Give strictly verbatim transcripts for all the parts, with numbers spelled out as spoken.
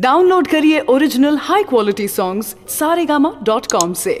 Download करिए original high quality songs Saregama dot com से।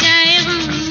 जाए हम